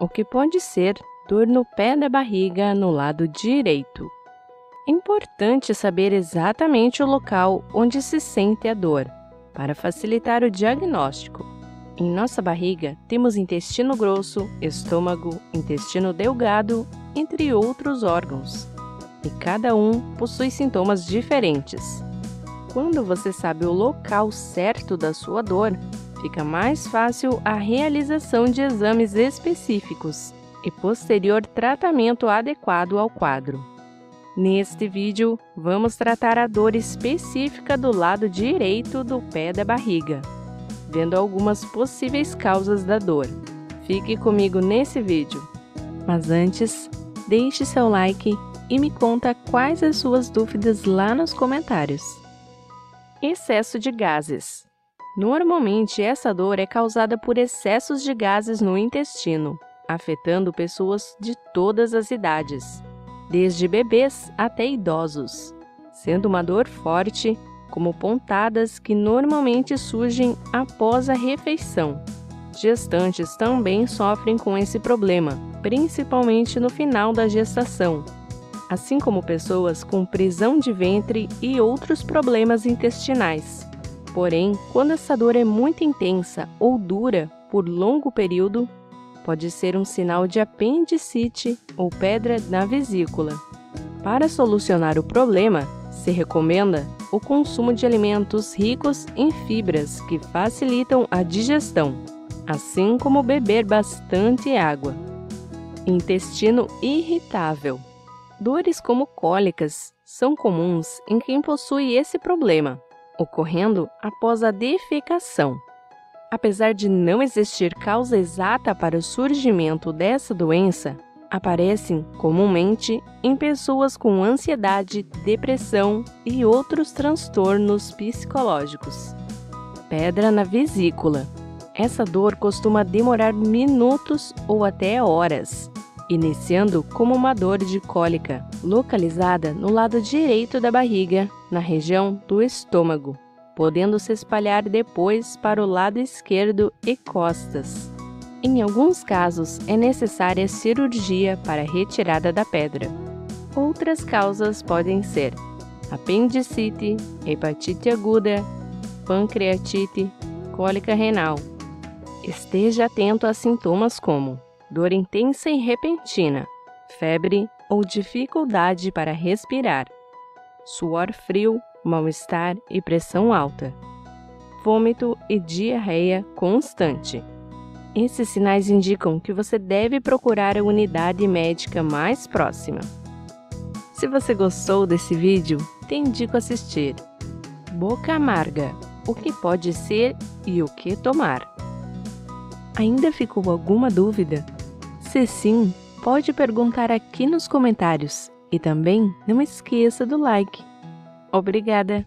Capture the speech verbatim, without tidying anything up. o que pode ser dor no pé da barriga no lado direito. É importante saber exatamente o local onde se sente a dor, para facilitar o diagnóstico. Em nossa barriga, temos intestino grosso, estômago, intestino delgado, entre outros órgãos. E cada um possui sintomas diferentes. Quando você sabe o local certo da sua dor, fica mais fácil a realização de exames específicos e posterior tratamento adequado ao quadro. Neste vídeo, vamos tratar a dor específica do lado direito do pé da barriga, vendo algumas possíveis causas da dor. Fique comigo nesse vídeo. Mas antes, deixe seu like e me conta quais as suas dúvidas lá nos comentários. Excesso de gases. Normalmente, essa dor é causada por excessos de gases no intestino, afetando pessoas de todas as idades, desde bebês até idosos, sendo uma dor forte, como pontadas que normalmente surgem após a refeição. Gestantes também sofrem com esse problema, principalmente no final da gestação, assim como pessoas com prisão de ventre e outros problemas intestinais. Porém, quando essa dor é muito intensa ou dura por longo período, pode ser um sinal de apendicite ou pedra na vesícula. Para solucionar o problema, se recomenda o consumo de alimentos ricos em fibras que facilitam a digestão, assim como beber bastante água. Intestino irritável. Dores como cólicas são comuns em quem possui esse problema, ocorrendo após a defecação. Apesar de não existir causa exata para o surgimento dessa doença, aparecem comumente em pessoas com ansiedade, depressão e outros transtornos psicológicos. Pedra na vesícula. Essa dor costuma demorar minutos ou até horas, iniciando como uma dor de cólica, localizada no lado direito da barriga, na região do estômago, podendo se espalhar depois para o lado esquerdo e costas. Em alguns casos, é necessária cirurgia para a retirada da pedra. Outras causas podem ser apendicite, hepatite aguda, pancreatite, cólica renal. Esteja atento a sintomas como dor intensa e repentina, febre ou dificuldade para respirar, suor frio, mal-estar e pressão alta, vômito e diarreia constante. Esses sinais indicam que você deve procurar a unidade médica mais próxima. Se você gostou desse vídeo, te indico assistir. Boca amarga, o que pode ser e o que tomar. Ainda ficou alguma dúvida? Se sim, pode perguntar aqui nos comentários e também não esqueça do like. Obrigada!